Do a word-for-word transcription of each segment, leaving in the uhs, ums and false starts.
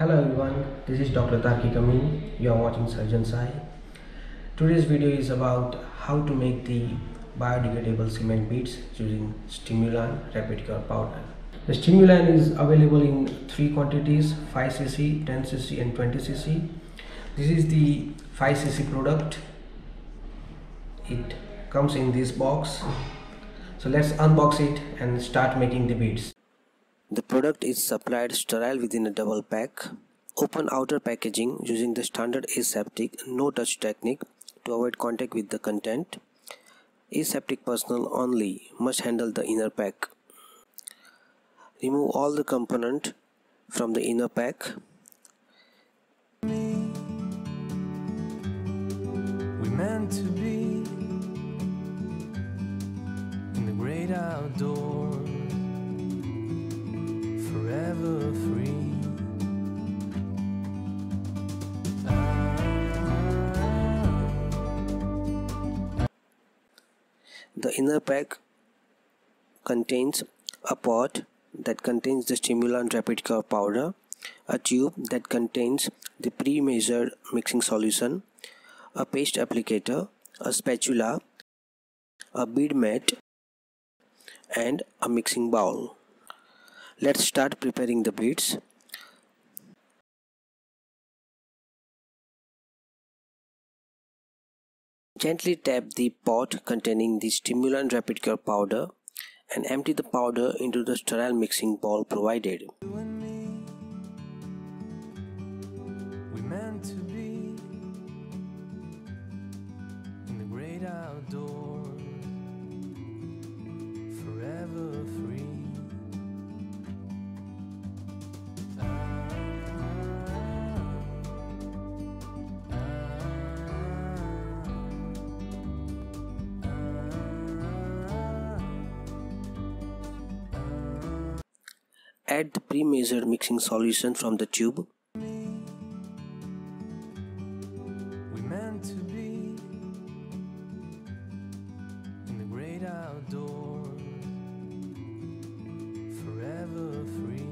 Hello everyone, this is Doctor Tarki Kamin. You are watching Surgeon's Eye. Today's video is about how to make the biodegradable cement beads using Stimulan Rapid Cure Powder. The Stimulan is available in three quantities: five C C, ten C C and twenty C C. This is the five C C product. It comes in this box. So let's unbox it and start making the beads. The product is supplied sterile within a double pack. Open outer packaging using the standard aseptic no-touch technique to avoid contact with the content. Aseptic personnel only must handle the inner pack. Remove all the component from the inner pack. We meant to be in the great outdoors. Forever free. Ah. The inner pack contains a pot that contains the Stimulan Rapid Cure powder, a tube that contains the pre-measured mixing solution, a paste applicator, a spatula, a bead mat, and a mixing bowl. Let's start preparing the beads. Gently tap the pot containing the Stimulan Rapid Cure powder and empty the powder into the sterile mixing bowl provided. Add the pre-measured mixing solution from the tube. We meant to be in the great outdoor, forever free.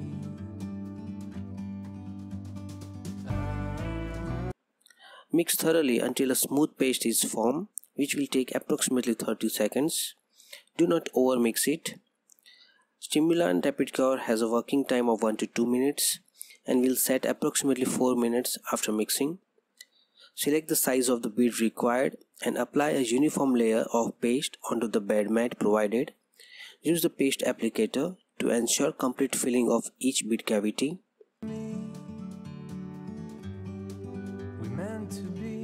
Ah. Mix thoroughly until a smooth paste is formed, which will take approximately thirty seconds. Do not overmix it. Stimulan Rapid Cure has a working time of one to two minutes and will set approximately four minutes after mixing. Select the size of the bead required and apply a uniform layer of paste onto the bed mat provided. Use the paste applicator to ensure complete filling of each bead cavity. We meant to be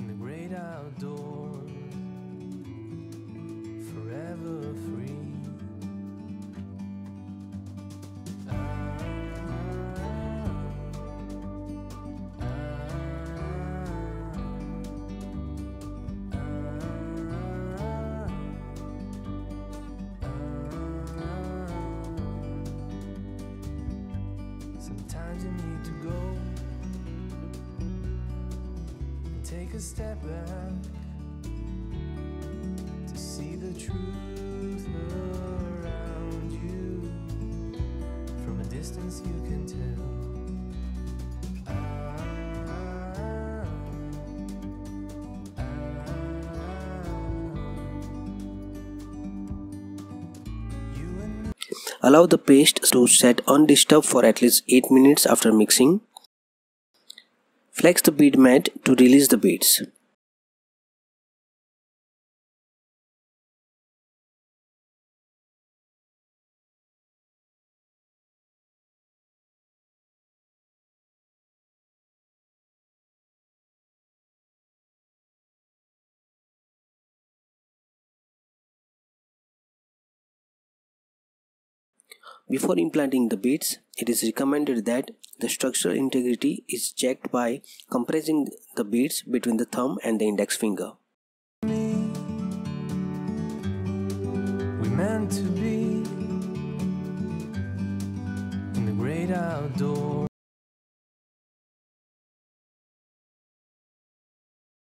in the great outdoors. Sometimes you need to go and take a step back to see the truth around you. From a distance you can tell. Allow the paste to set undisturbed for at least eight minutes after mixing. Flex the bead mat to release the beads. Before implanting the beads, it is recommended that the structural integrity is checked by compressing the beads between the thumb and the index finger. We meant to be